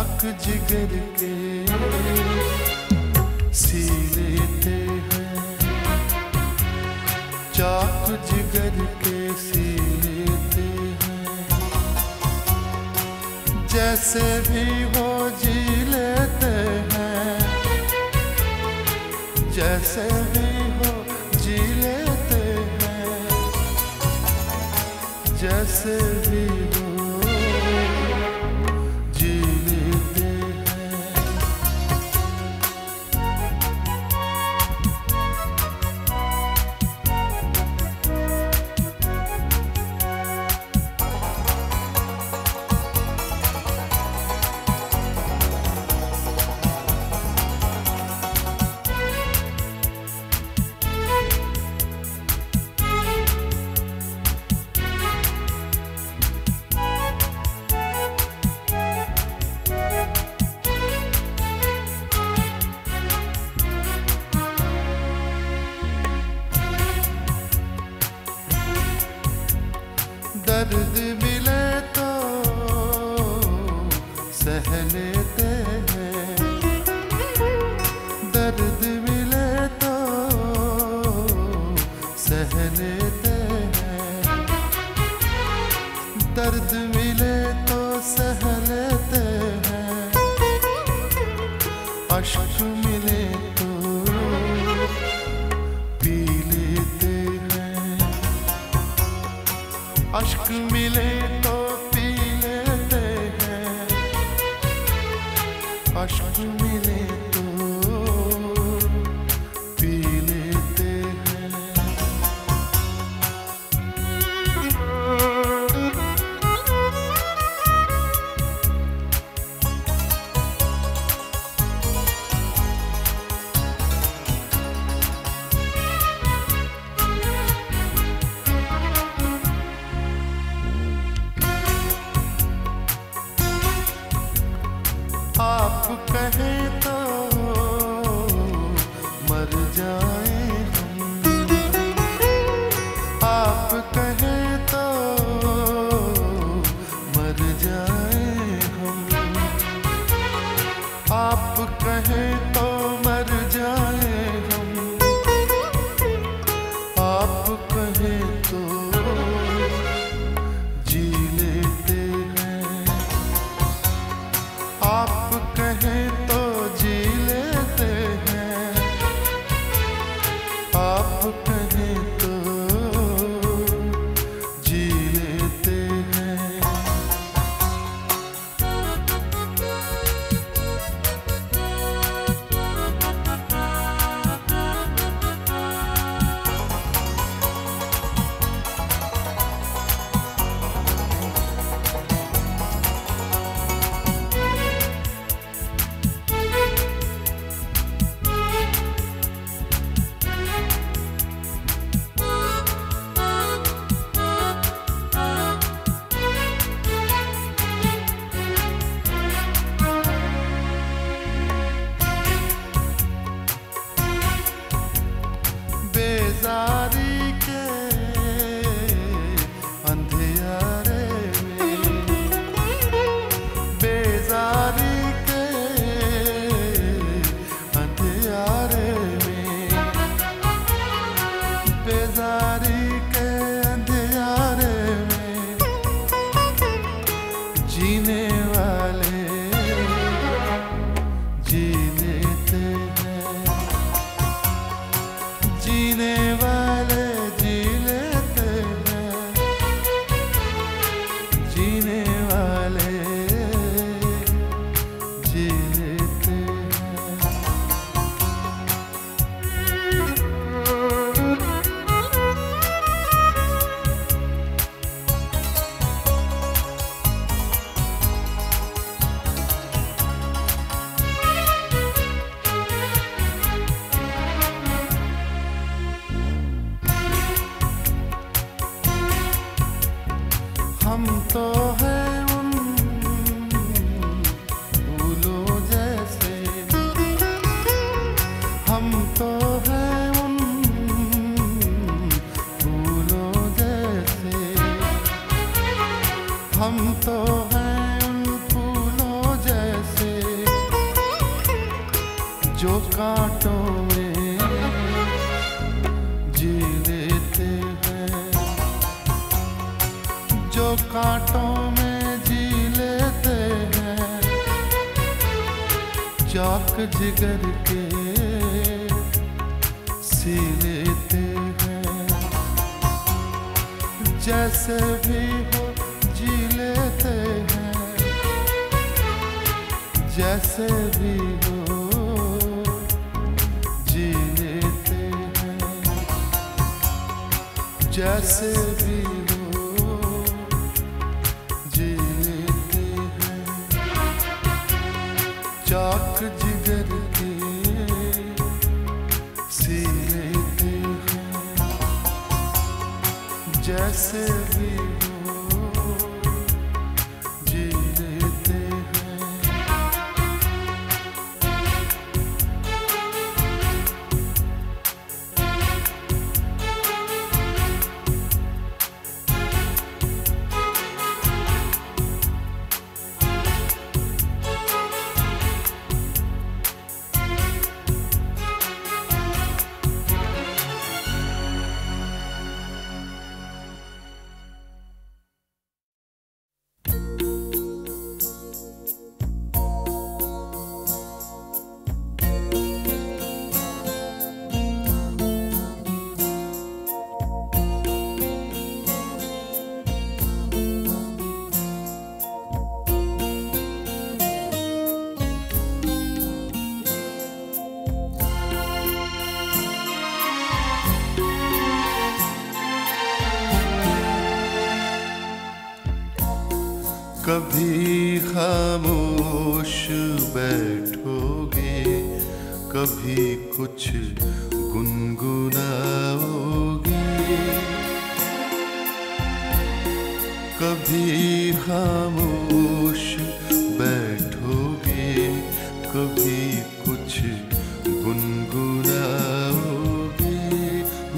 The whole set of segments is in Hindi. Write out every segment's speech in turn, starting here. खाक जिगर के सी लेते हैं, चाक जिगर के सी लेते हैं, जैसे भी वो जी लेते हैं, जैसे भी वो जी लेते हैं, जैसे भी दर्द मिले तो सह लेते हैं, दर्द मिले तो सह लेते हैं, दर्द मिले तो सह लेते हैं, अश्क मिले तो पी लेते हैं, अश्क मिले तो पी लेते हैं, अश्क मिले तो पी लेते हैं। आप कहें तो मर जाए हम, आप कहें तो मर जाए हम, आप कहें तो मर जाए हम, आप कहें तो जी लेते हैं, आप कहें तो जी लेते हैं, आप कहें तो जी लेते हैं। बेजारी के अंधियारे में, बेजारी के अंधियारे में, बेजारी के अंधियारे में जीने वाले जी लेते हैं, जीने वाले जी लेते हैं, जीने वाले जी लेते हम तो हैं उन फूलों जैसे, हम तो हैं उन फूलों जैसे, हम तो हैं उन फूलों जैसे, कांटों में जी लेते हैं, जाक जिगर के सी लेते हैं, जैसे भी हो जी लेते हैं, जैसे भी हो जी लेते हैं, जैसे भी जाक जिगर के सी लेते हैं, जैसे भी हो जी लेते कभी खामोश बैठोगे, कभी कुछ गुनगुनाओगे, कभी खामोश बैठोगे, कभी कुछ गुनगुनाओगे,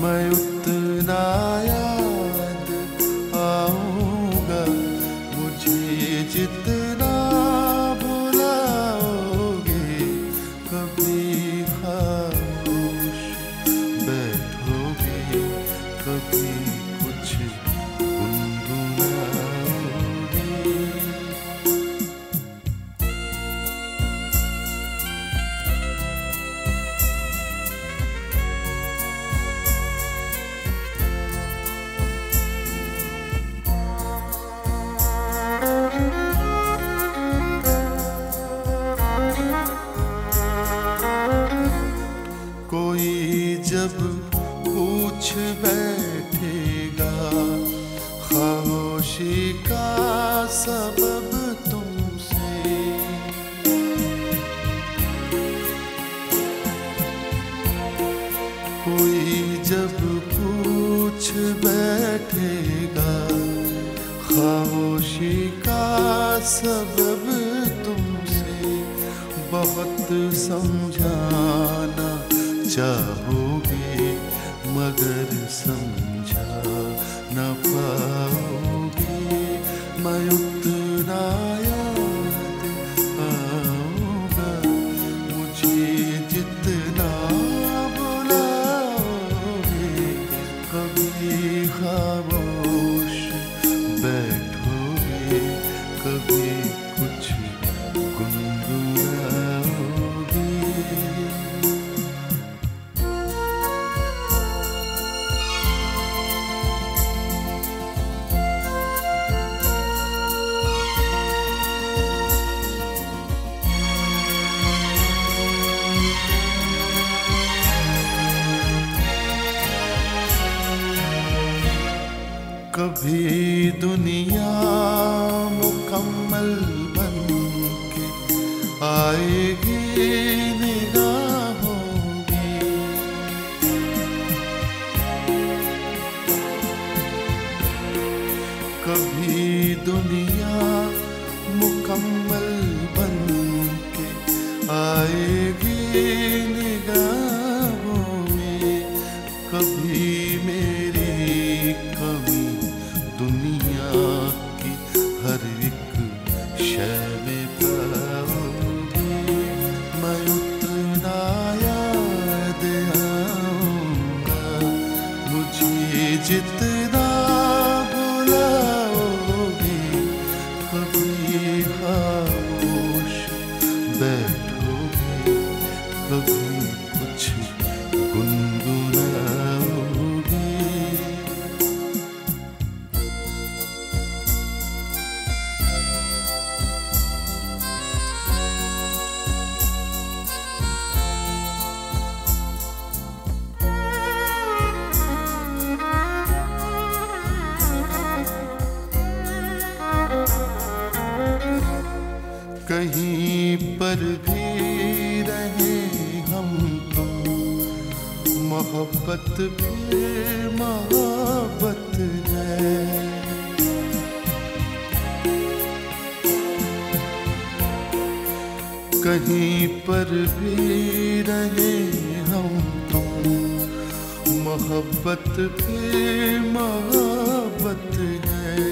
मैं उतना जितना भुलाओगे। कभी खामोश बैठोगे, कभी कुछ गुनगुनाओगे। जब पूछ बैठेगा खामोशी का सबब तुमसे, कोई जब पूछ बैठेगा खामोशी का सबब तुमसे, बहुत समझाना चाहोगे मगर समझा न पाओगे, मैं उतना याद आऊंगा मुझे जितना बुलाओगे। कभी खामोश बैठोगे, कभी कुछ गुनगुनाओगे। कभी दुनिया मुकम्मल बन के आएगी निगाहों में, कभी दुनिया मुकम्मल बन के आएगी निगाहों में, कभी मेरी कमी दुनिया की हर एक शय में पाओगे, मैं उतना याद आऊंगा मुझे जितना बुलाओगे। पर भी रहे हम तुम, मोहब्बत भी मोहब्बत है। कहीं पर भी रहे हम तुम, मोहब्बत भी मोहब्बत है।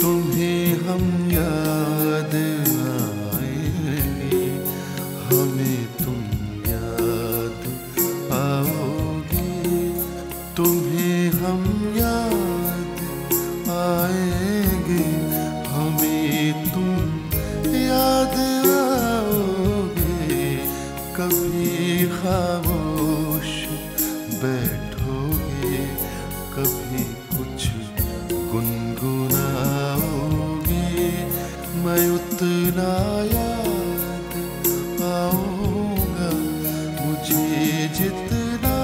तुम्हें हम याद आए, हमें तुम याद आओगे। तुम्हें हम याद आएंगे, हमें तुम याद आओगे। कभी खामोश बैठोगे, कभी कुछ गुनगुनाओगे। मैं उतना याद आऊँगा, मुझे जितना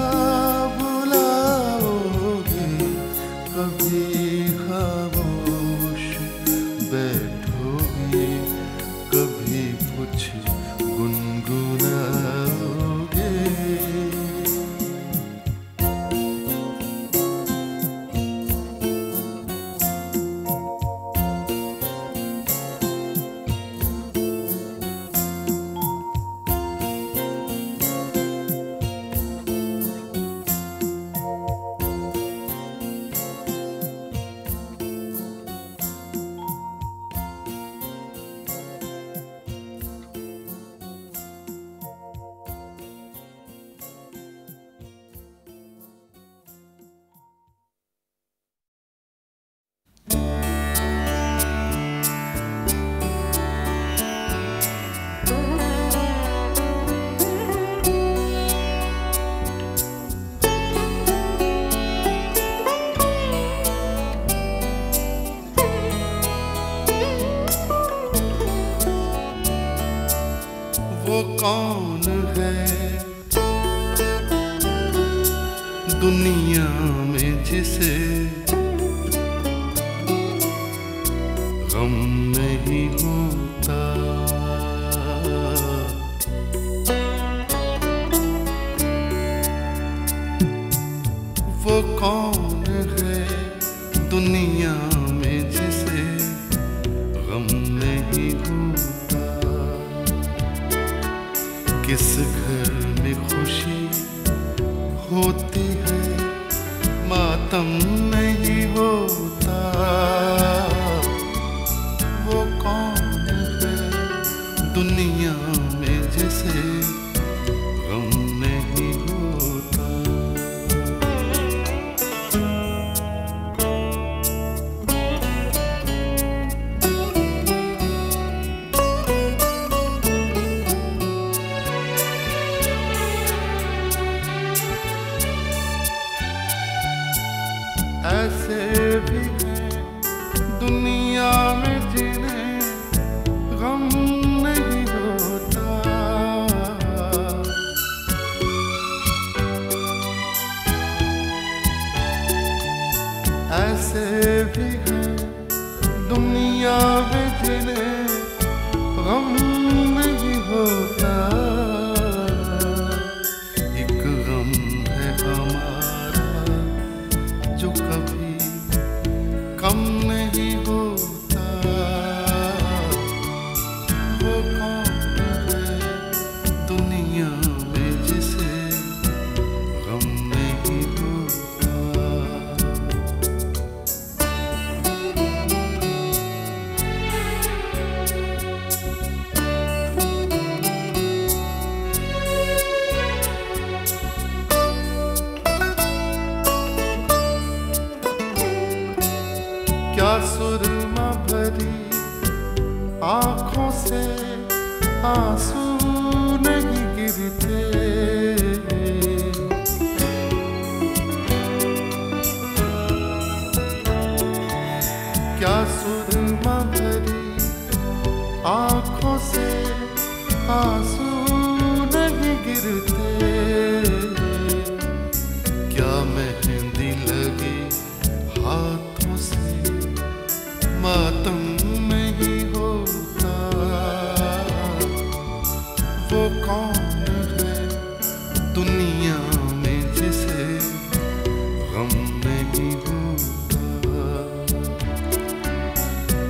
बुलाओगे। कभी खामोश बैठोगे, कभी कुछ गुनगुनाओगे।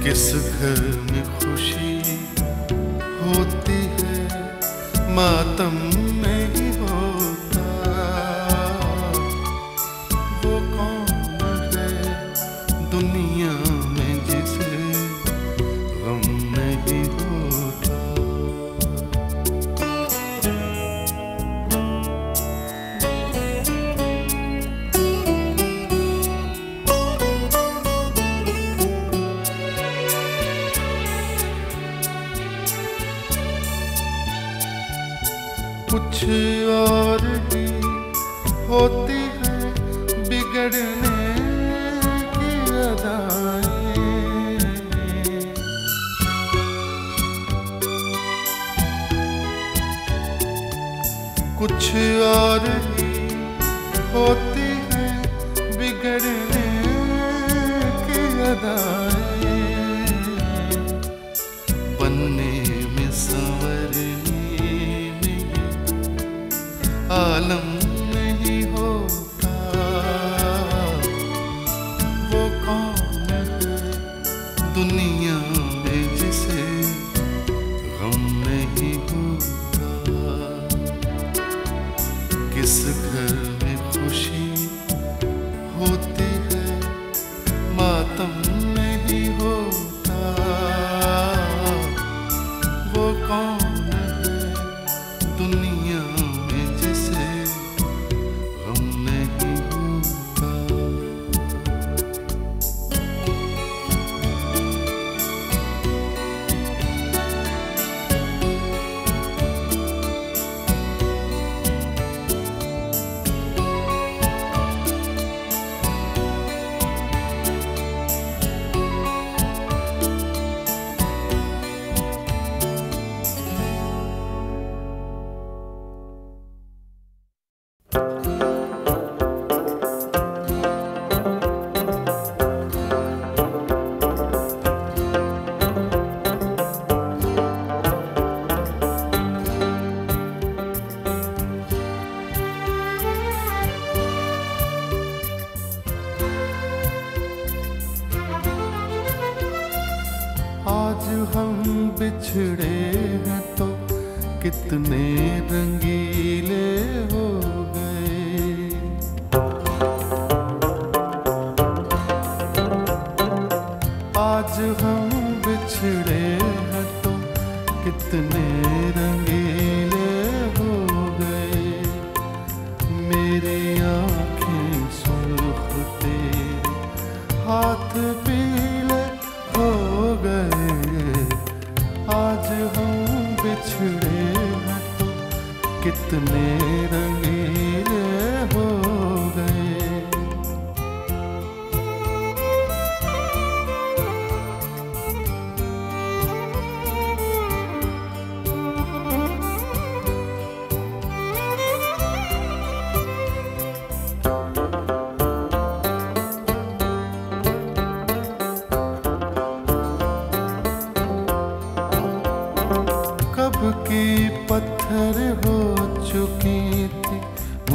किस घर में खुशी होती है मातम नहीं होता। वो कौन है दुनिया में जिसे गम नहीं होता। कुछ और भी होती है बिगड़ने की अदाएं, कुछ और भी होती है बिगड़ने की अदाएं। बनने में संवरने आलम नहीं होता। वो कौन है दुनिया में जिसे गम नहीं होता। किस घर में खुशी होती है मातम नहीं होता। वो कौन है दुनिया में जिसे बिछड़े हैं तो कितने रंगीले हो गए। आज हम बिछड़े हैं तो कितने रंगीले हो गए। मेरी आँखें सुर्ख तेरे हाथ पीले हो गए। आज हम बिछड़े हैं तो कितने रंगीले हो गए। पत्थर हो चुकी थी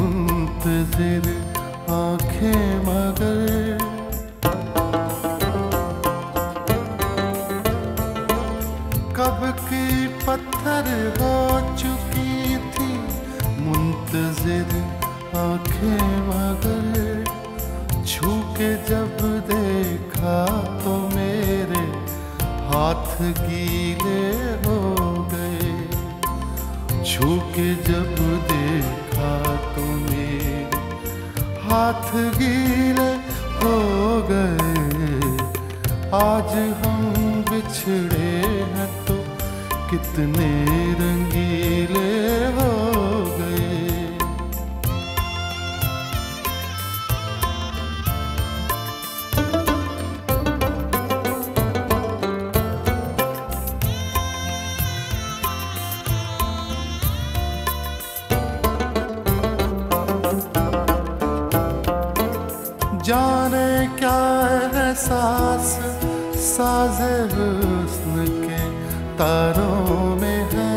मुंतज़िर आँखें मगर, कब की पत्थर हो चुकी थी मुंतज़िर आँखें मगर। छू के जब देखा तो मेरे हाथ गीले हो गए। छू के जब देखा तो मेरे हाथ गीले हो गए। आज हम बिछड़े हैं तो कितने रंगीले हो गए। जाने क्या एहसास साज़े हुस्न के तारों में है।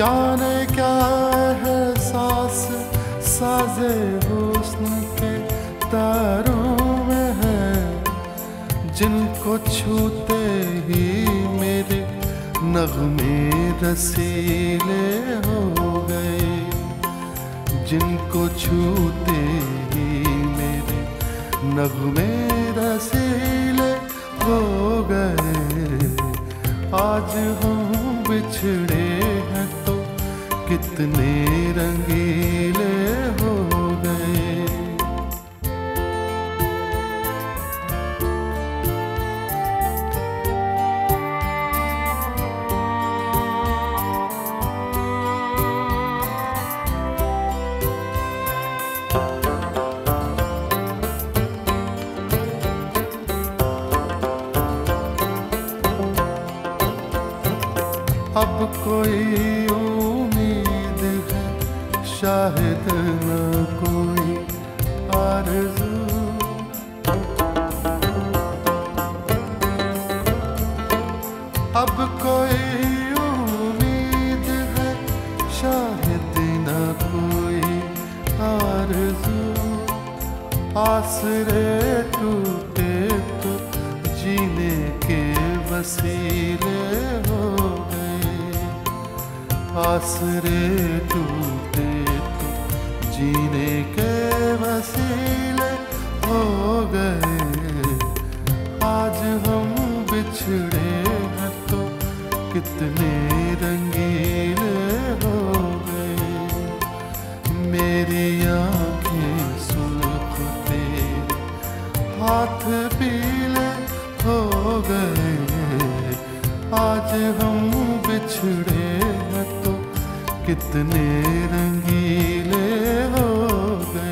जाने क्या है सांस साजे हुस्न के तारों में है, जिनको छूते ही मेरे नगमे रसीले हो गए, जिनको छूते ही मेरे नगमे रसीले हो गए। आज हम बिछड़े हैं तो कितने रंगीले हो गए। अब कोई उम्मीद है शायद न कोई आरज़ू, अब कोई उम्मीद है शायद न कोई आरज़ू। आसरे टूटे तो जीने के वसीले हो गए, आसरे टूटे तो जीने के वसीले हो गए। आज हम बिछड़े हैं तो कितने रंगीले हो गए। मेरी आँखें सुलगते हाथ पीले हो गए, आज हम बिछड़े हैं तो कितने रंगीले हो गए।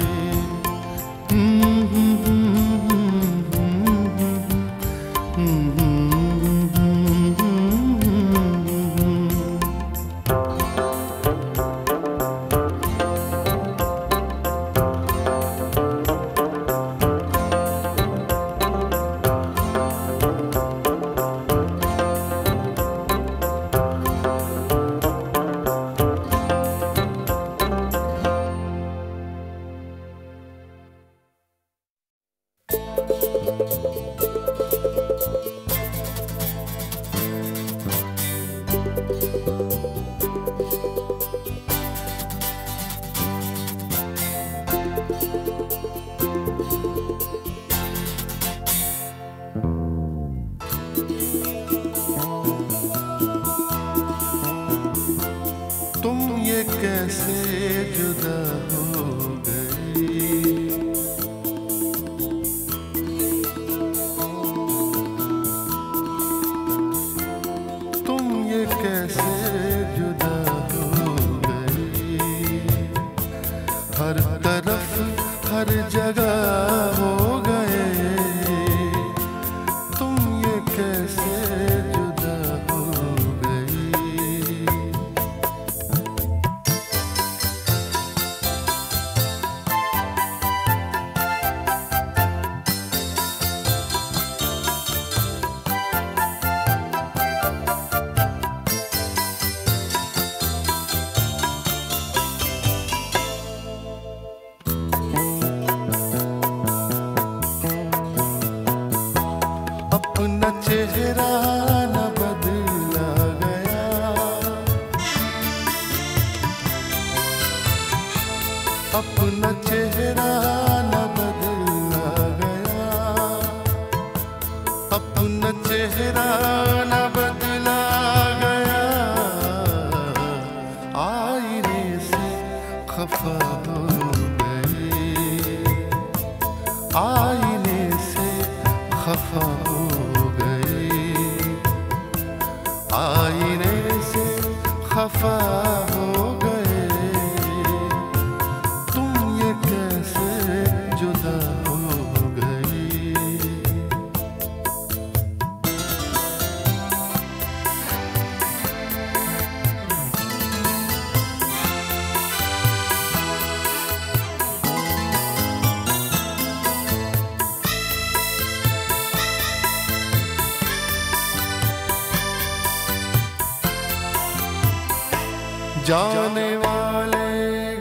जाने वाले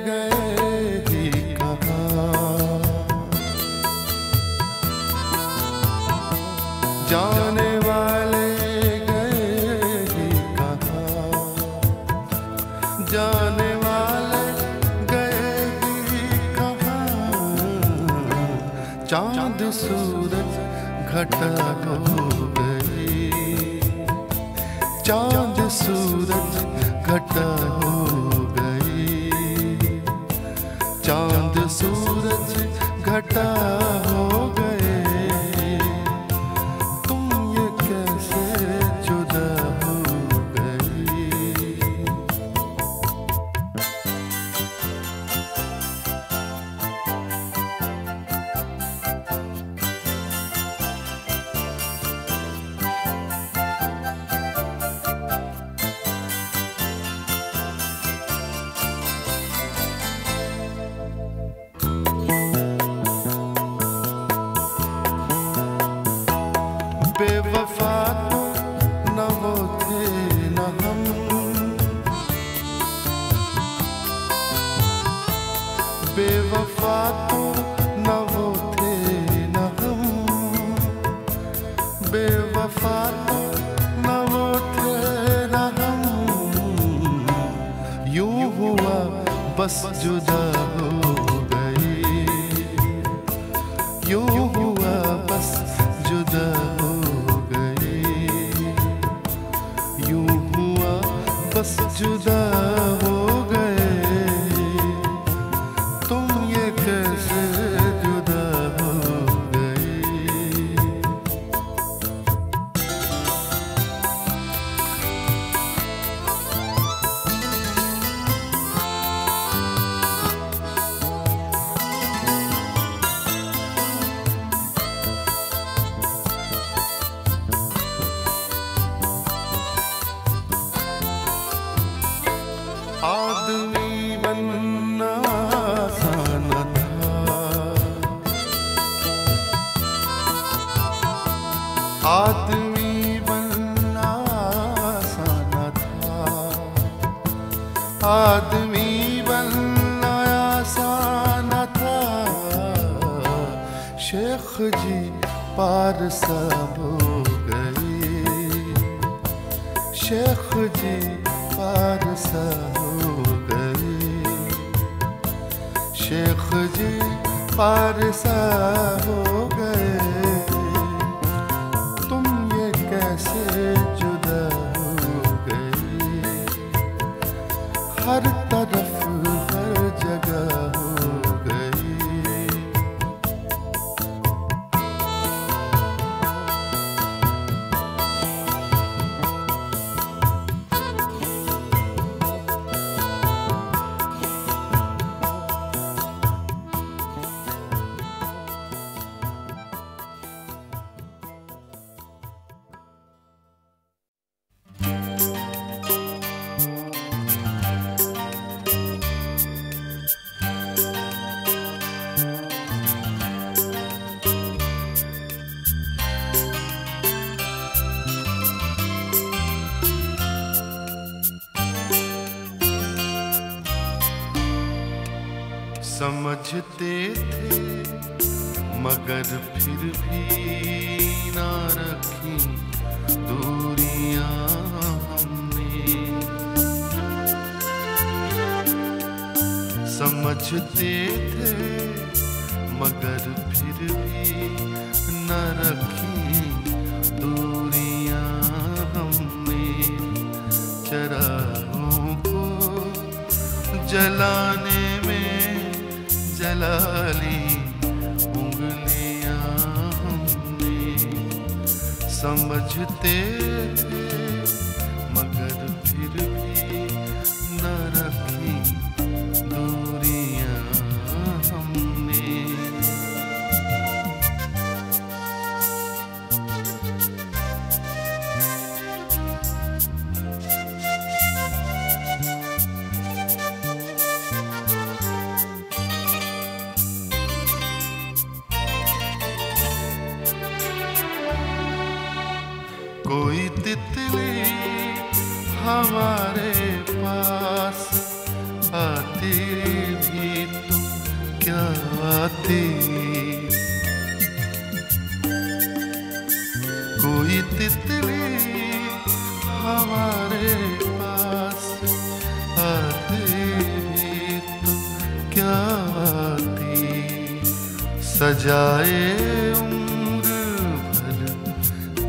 गए ही कहाँ, जाने वाले गए ही कहाँ, जाने वाले गए ही कहाँ। चाँद सूरज घटा हो गई, चाँद सूरज घटा हो गई, चाँद सूरज घटा हो गए, तुम ये कैसे जुदा हो गई। बेवफा तो न वो थे न हम, बेवफा तो न वो थे न हम, बेवफा तो न वो थे न हम। यूं हुआ बस जुदा हो गई, यूं हुआ बस जुदा हो गई, यूं हुआ बस जुदा हो गए, तुम ये कैसे जुदा हो गई। आदमी बनना आसान था, आदमी बनना आसान था, आदमी बनना आसान था, शेख जी पार सब हो गई, शेख जी पार सब हो गई, शेख जी पार सब हो गए, तुम ये कैसे जुदा हो गई। हर तरफ हर जगह हो गई। समझते थे मगर फिर भी ना रखी दूरियां हमने, समझते थे मगर फिर भी ना रखी दूरियां हमने। चराहों को जलाने में जला ली उंगलियां हमने, समझते थे मगर फिर भी न रखी दूरियां हमने। कोई तितली हमारे पास आते भी तुम क्या आते, कोई तितली हमारे पास आते भी तुम क्या आती। सजाए उम्र भर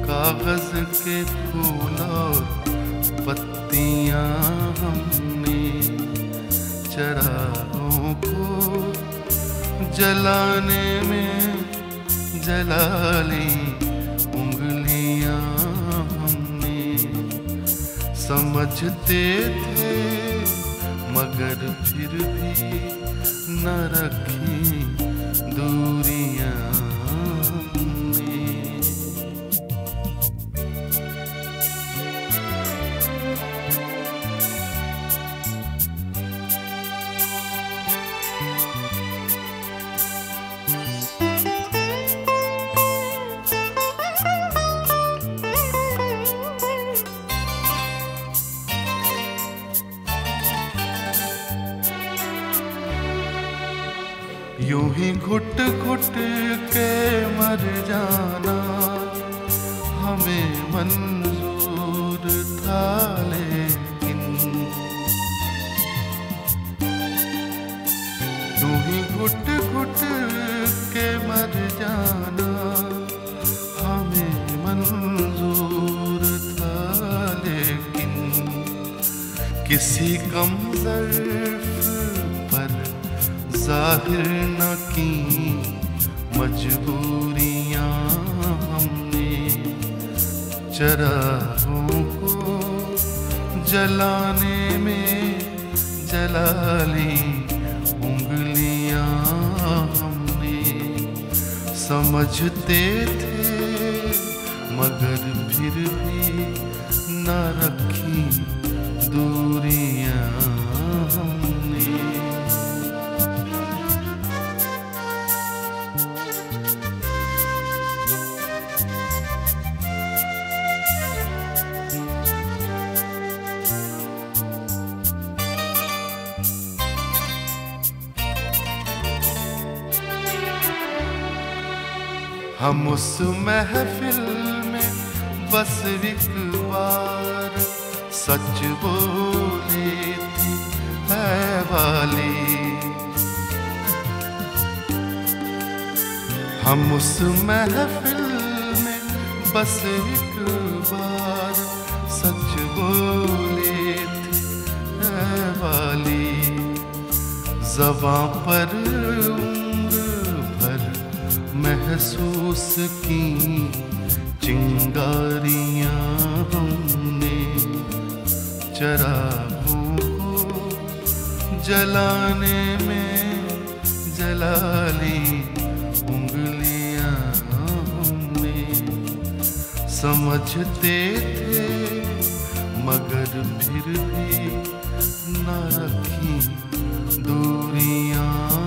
कागज के फूल और पत्तियां हमने चरागों को जलाने में जला ली, उंगलियां हमने समझते थे मगर फिर भी न रखी दूरियां हमने। यूं ही घुट घुट के मर जाना हमें मंजूर था, लेकिन यूं ही घुट घुट के मर जाना हमें मंजूर था, लेकिन किसी कमजोर जाहिर न की मजबूरियां हमने, चराहों को जलाने में जला ली, उंगलियां हमने समझते थे मगर फिर भी न रखी दूरियां हमने। हम उस महफिल में बस एक बार सच बोले थे, है वाली। हम उस महफिल में बस एक बार सच बोले थे, है वाली। ज़बां पर महसूस की चिंगारियां हमने, चरागों को जलाने में जला ली, उंगलियां हमने समझते थे मगर फिर भी न रखी दूरियां हमने।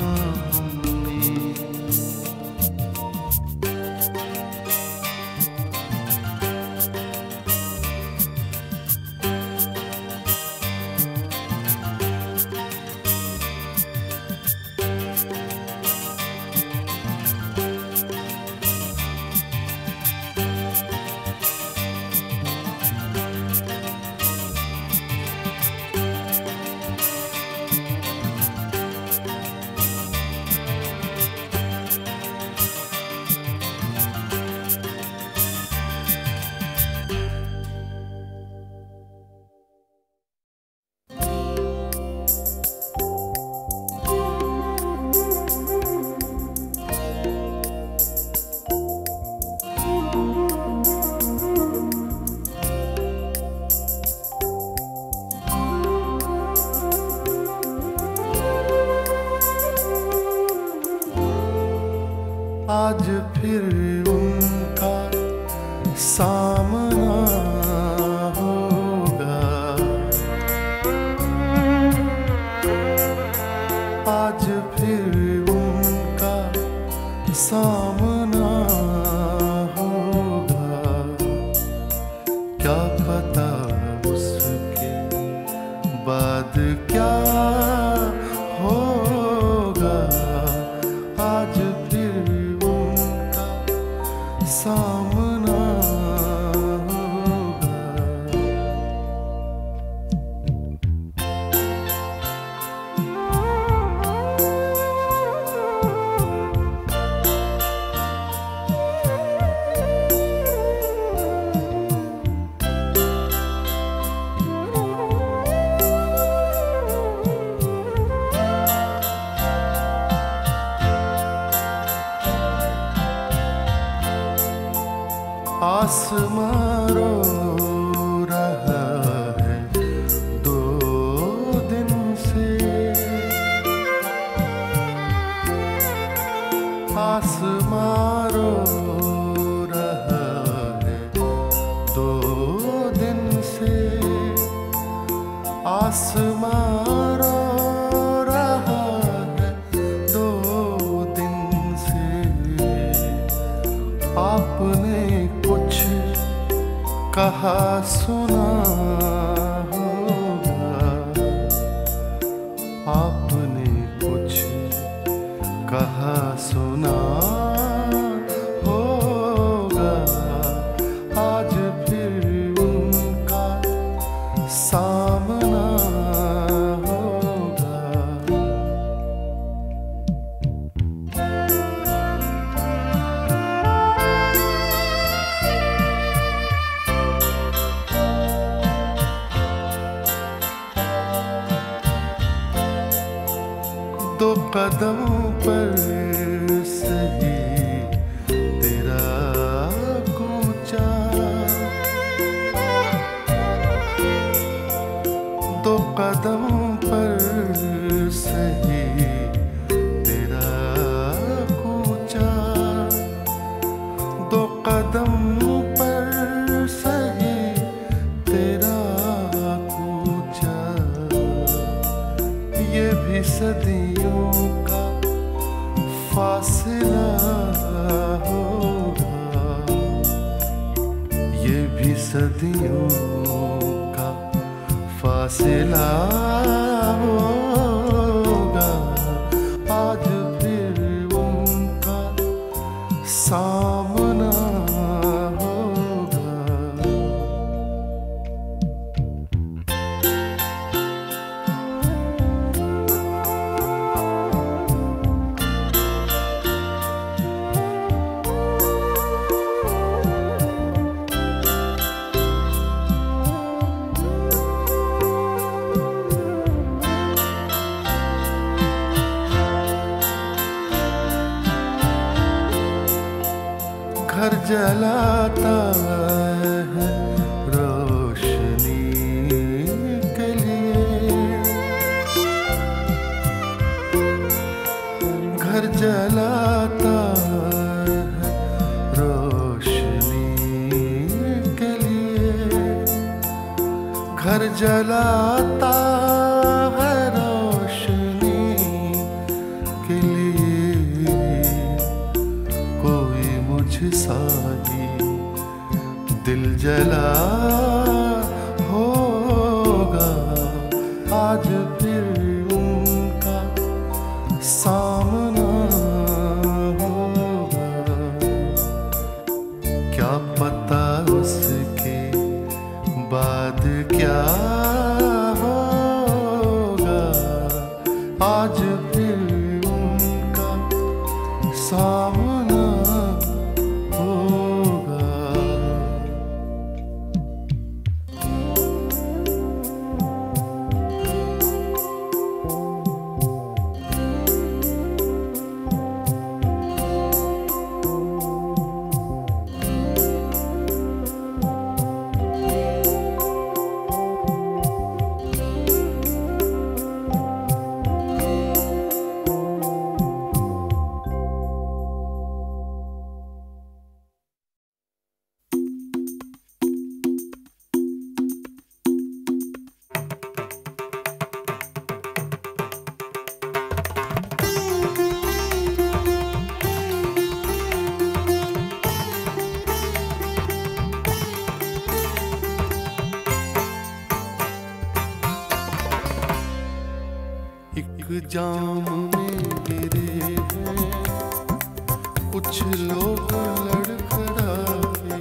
आज फिर उनका सामना होगा, आज फिर उनका सामना होगा। क्या पता उसके बाद आसमां रो रहा है दो दिन से, आसमां रो रहा है दो दिन से, आसमां रो रहा है दो दिन से। आपने कुछ कहा सुना होगा, आपने कुछ कहा सुना होगा। आज फिर उनका सामना होगा। दो कदम पर सही तेरा कूचा, दो कदम पर सही तेरा कूचा, दो कदम पर सही तेरा कूचा। ये भी सदियों का फासला होगा, ये भी सदियों का फासला होगा। आज फिर उनका सामना होगा। घर जलाता है रोशनी के लिए, घर जलाता है रोशनी के लिए, घर जलाता है रोशनी के लिए। साही दिल जला होगा। आज फिर उनका सामना होगा। क्या पता उसके बाद क्या होगा। आज फिर उनका सामना जाम में गिरे हैं। कुछ लोग लड़खड़ाए,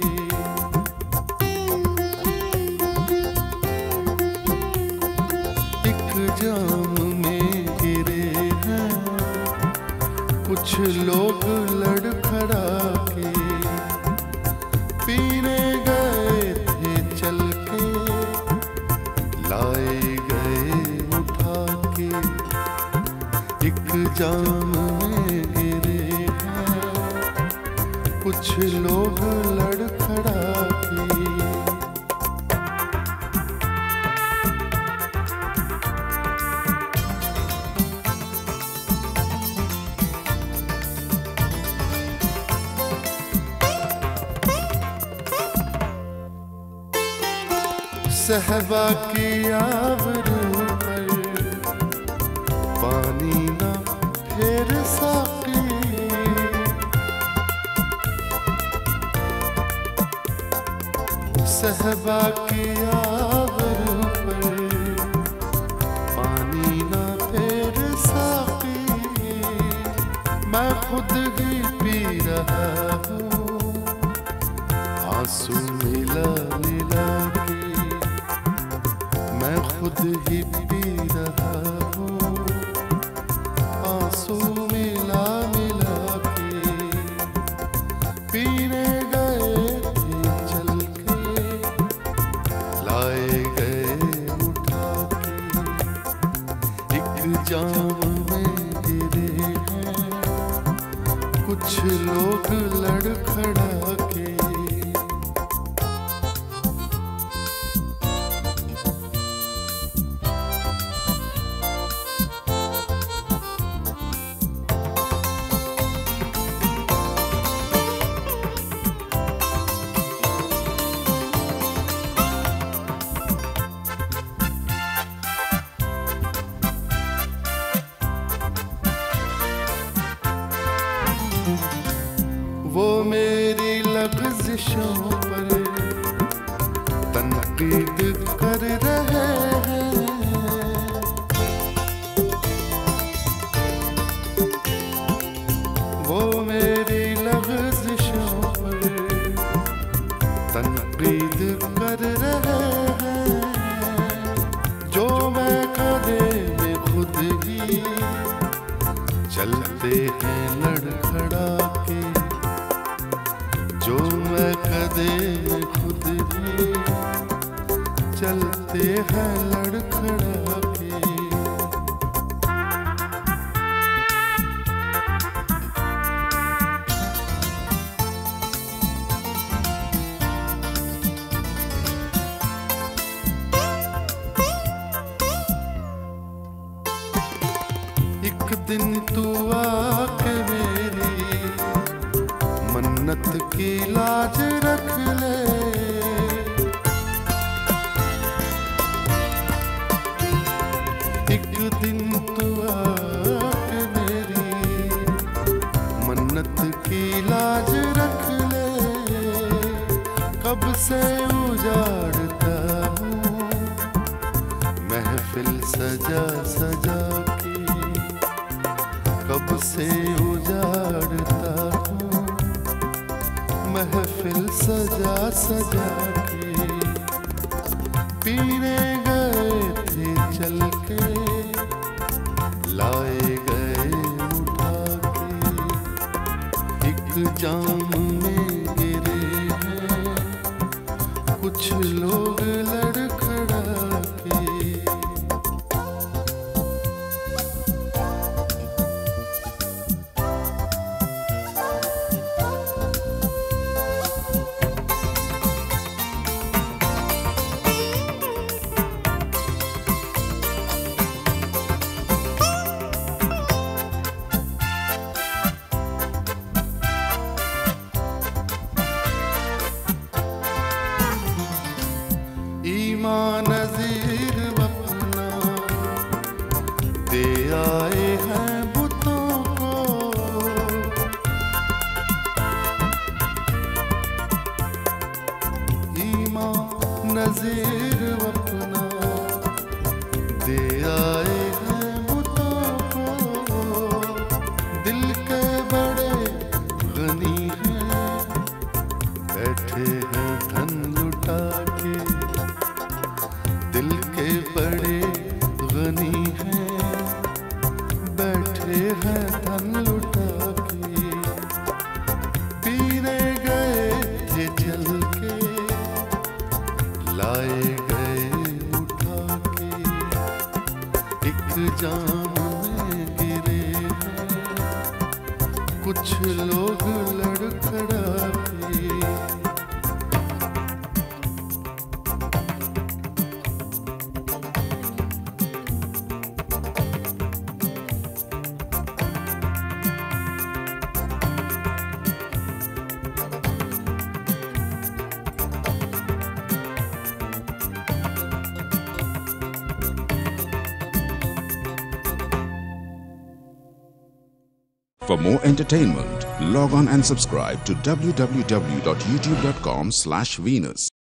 एक जाम में गिरे हैं। कुछ लोग लड़खड़ा के पीने गए थे, चल के लाए गए उठा के। एक जाम में गिरे हैं। कुछ लोग लड़खड़ा सहबा की आबरू पर पानी ना फेर साकी। सहबा की आबरू पर पानी ना फेर साकी। मैं खुद ही पी रहा हूँ आंसू मिला मिला के। मैं खुद ही पी रहा हूँ आंसू मिला मिला के। पीने गए थे चल के लाए गए उठा के। एक जाम में गिरे हैं कुछ लोग लड़खड़ा के। वो मेरी लग़ज़िशों पर तनक़ीद कर रहे हैं। वो मेरी लग़ज़िशों पर तनक़ीद कर रहे हैं। जो मैं कदे में खुद ही चलते हैं लड़खड़ा के। जो मैं कदे खुद ही चलते हैं लड़खड़ा के। एक दिन तू आके मेरी मन्नत की लाज रख ले। एक दिन तू आके मेरी मन्नत की लाज रख ले। कब से उजाड़ता हूँ महफिल सजा सजा के। कब से उजाड़ता हूँ महफिल सजा सजा के। पीने गए थे चल के लाए गए उठा के। एक जाम में गिरे हैं कुछ लोग लड़खड़ा के। ईमान नज़ीर अपना दे आए हैं बुतों को। ईमान नज़ीर अपना दे आए हैं बुतों को। दिल के बड़े गनी हैं बैठे हैं धन लुटा के। दिल के बड़े गनी हैं बैठे हैं धन लुटा के। पीने गए थे चल के लाए गए उठा के। एक जाम में गिरे हैं कुछ लोग लड़खड़ा के। For more entertainment, log on and subscribe to www.youtube.com/Venus.